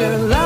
after life.